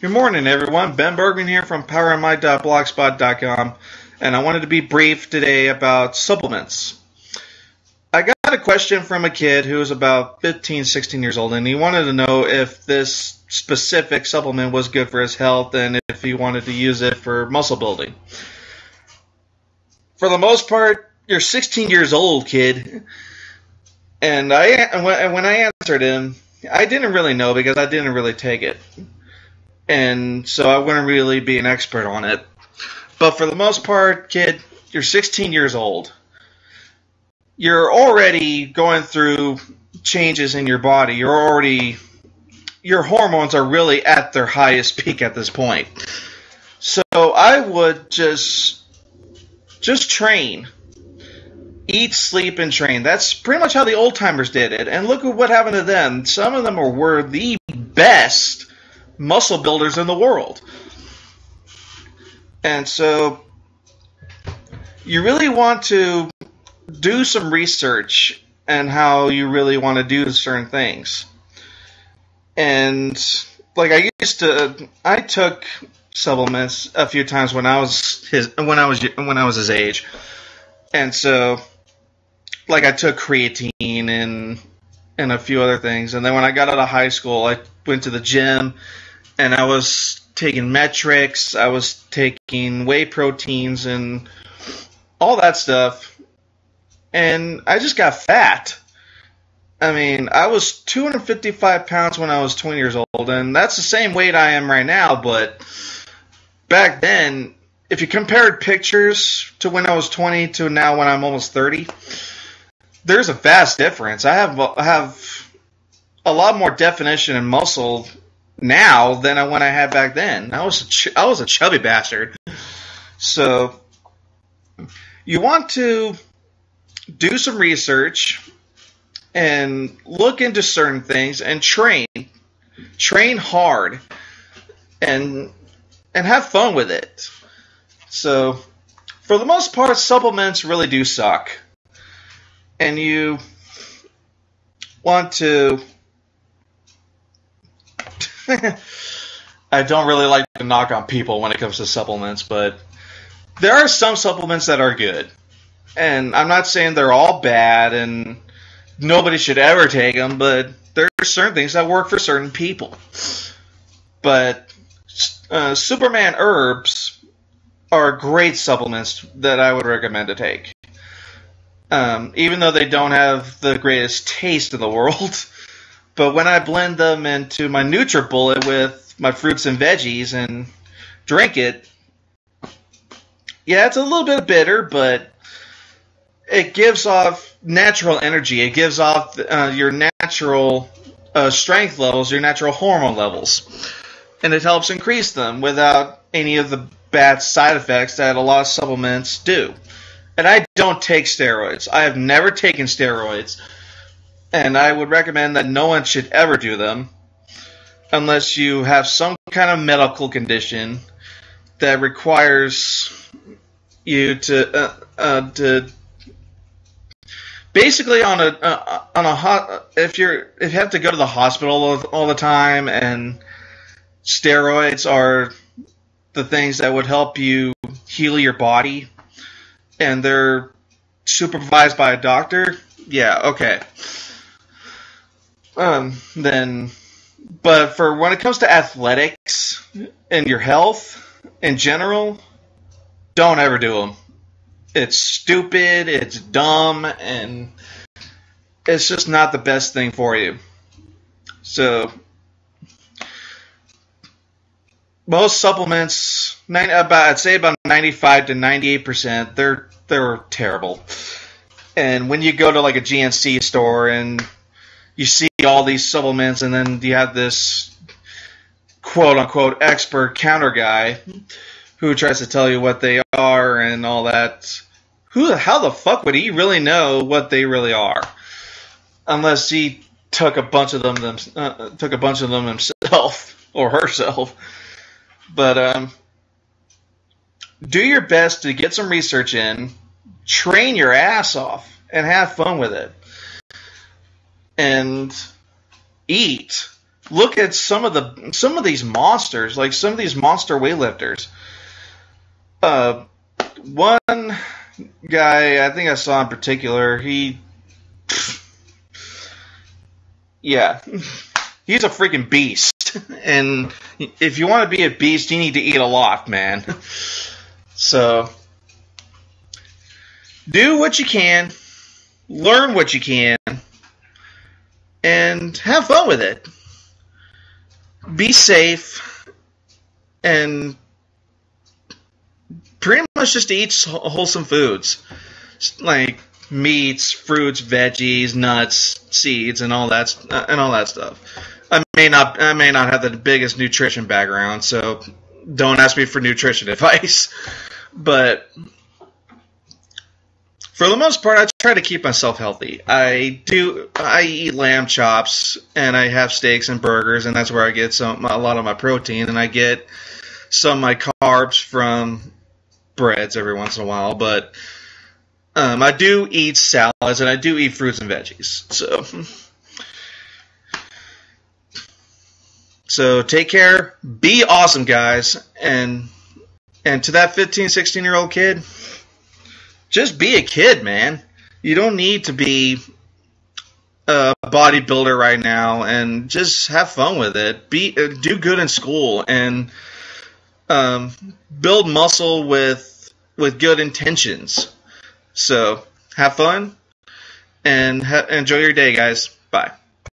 Good morning, everyone. Ben Bergman here from powermy.blogspot.com, and I wanted to be brief today about supplements. I got a question from a kid who was about 15, 16 years old, and he wanted to know if this specific supplement was good for his health and if he wanted to use it for muscle building. For the most part, you're 16 years old, kid. And when I answered him, I didn't really know because I didn't really take it. And so I wouldn't really be an expert on it. But for the most part, kid, you're 16 years old. You're already going through changes in your body. Your hormones are really at their highest peak at this point. So I would just train. Eat, sleep, and train. That's pretty much how the old timers did it. And look at what happened to them. Some of them were the best muscle builders in the world. And so you really want to do some research and how you really want to do certain things. And like I took supplements a few times when I was his age. And so like I took creatine and a few other things. And then when I got out of high school, I went to the gym. And I was taking metrics, I was taking whey proteins and all that stuff. And I just got fat. I mean, I was 255 pounds when I was 20 years old. And that's the same weight I am right now. But back then, if you compared pictures to when I was 20 to now when I'm almost 30, there's a vast difference. I have a lot more definition and muscle now than when I had back then. I was a chubby bastard. So you want to do some research and look into certain things and train hard and have fun with it. So for the most part, supplements really do suck, and you want to I don't really like to knock on people when it comes to supplements, but there are some supplements that are good. And I'm not saying they're all bad and nobody should ever take them, but there are certain things that work for certain people. But Superman herbs are great supplements that I would recommend to take. Even though they don't have the greatest taste in the world. But when I blend them into my NutriBullet with my fruits and veggies and drink it, yeah, it's a little bit bitter, but it gives off natural energy. It gives off your natural strength levels, your natural hormone levels. And it helps increase them without any of the bad side effects that a lot of supplements do. And I don't take steroids. I have never taken steroids. And I would recommend that no one should ever do them unless you have some kind of medical condition that requires you to basically if you have to go to the hospital all the time, and steroids are the things that would help you heal your body, and they're supervised by a doctor. Yeah, okay. But for when it comes to athletics and your health in general, don't ever do them. It's stupid, it's dumb, and it's just not the best thing for you. So most supplements, I'd say about 95 to 98%, they're terrible. And when you go to like a GNC store and you see all these supplements, and then you have this quote-unquote expert counter guy who tries to tell you what they are and all that. How the fuck would he really know what they really are, unless he took a bunch of them himself or herself? But do your best to get some research in, train your ass off, and have fun with it. And eat. look at some of these monsters, like some of these monster weightlifters. One guy I think I saw in particular, he's a freaking beast. And if you want to be a beast, you need to eat a lot, man. So do what you can, learn what you can, and have fun with it. Be safe, and pretty much just to eat wholesome foods, like meats, fruits, veggies, nuts, seeds, and all that stuff. I may not have the biggest nutrition background, so don't ask me for nutrition advice. But for the most part, I try to keep myself healthy. I eat lamb chops, and I have steaks and burgers, and that's where I get a lot of my protein, and I get some of my carbs from breads every once in a while. But I do eat salads, and I do eat fruits and veggies. So take care, be awesome, guys, and to that 15, 16-year-old kid, just be a kid, man. You don't need to be a bodybuilder right now, and just have fun with it. Do good in school, and build muscle with good intentions. So have fun, and enjoy your day, guys. Bye.